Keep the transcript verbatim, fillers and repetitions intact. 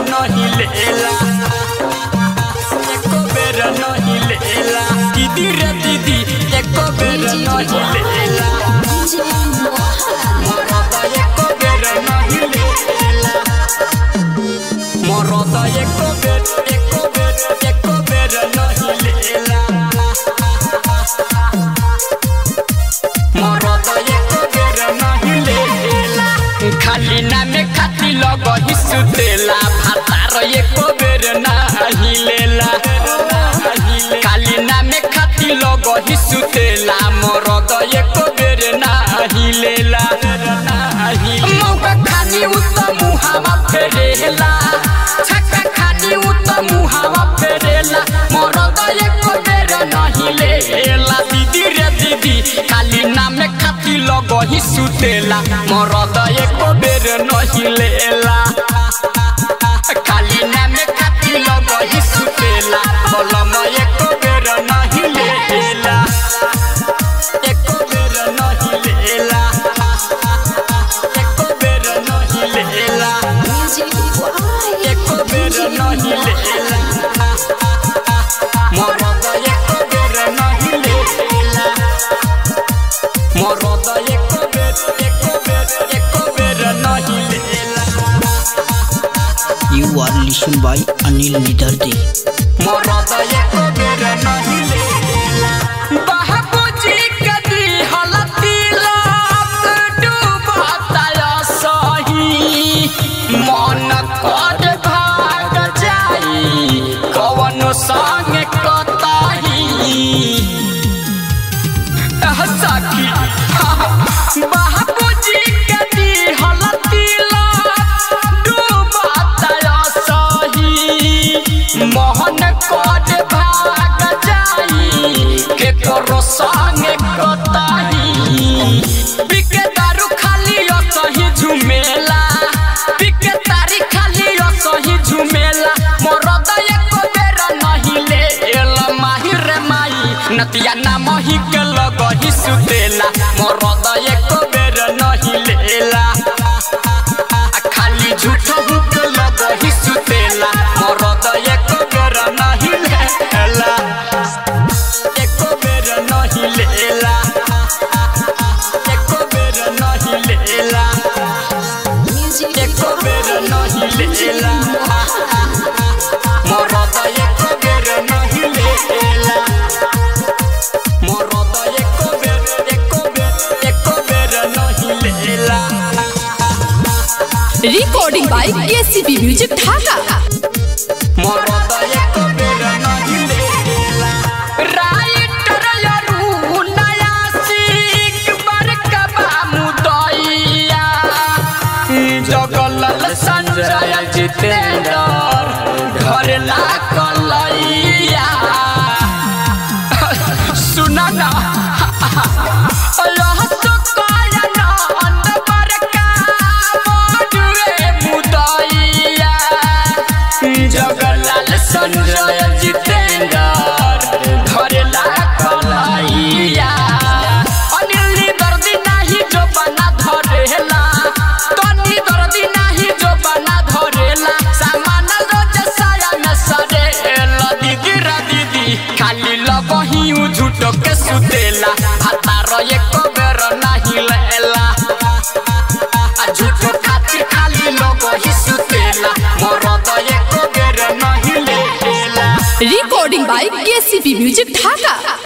नहीं लेला, एको बेर नहीं लेला, दीदी रे दीदी एको बेर नहीं लेला, एको बेर नहीं लेला, मरद एको बेर एको बेर एको बेर नहीं लेला, मरद एको बेर नहीं लेला, खाली नामे खाती लोग ही सुतेला, एको बेर नाही लेला, काली नामे खाती लोग ही सुतेला, मरद एको बेर नाही लेला, मौका खानी उत मुहावा फेरेला, छक्का खानी उत मुहावा फेरेला, मरद एको बेर नाही लेला, दीदी रे दीदी काली नामे खाती लोग ही सुतेला, मरद एको बेर नाही लेला, You are listened by Anil Nidardi. Morada eko ber nahi lela, bahabuji kadi halati lat dubata sahi, mon kod bhag jai kawan sang kotahi, hasa ki bahabuji kadi halati Mohan कोड भाग जाई के करो संग कताई, बिके दारू खाली असही झुमेला, बिके तारी खाली असही झुमेला, मरद एको बेर नहीं लेला, माही रे माई नतिया ना मही के लगहि सुतेला, मरद एको बेर नहीं लेला, खाली झूठ के लगहि सुतेला, मरद recording by KCP music Dhaka. घर ला कलैया सुना ना जगलाल संजय जितेंद्र घर ला कलैया, अनिल निदर्दी नाही जो बना धरेला, तो निदर्दी नाही जो बना धरेला, सामान रोज साया में सरेला, दीदी रा दीदी खाली लग ही झूठ के सुतेला, भातार एको बेर नाही लेला, झूठ खातिर खाली लग ही सुतेला, मरद एको बेर नहीं लेला। Recording by KCP music Dhaka.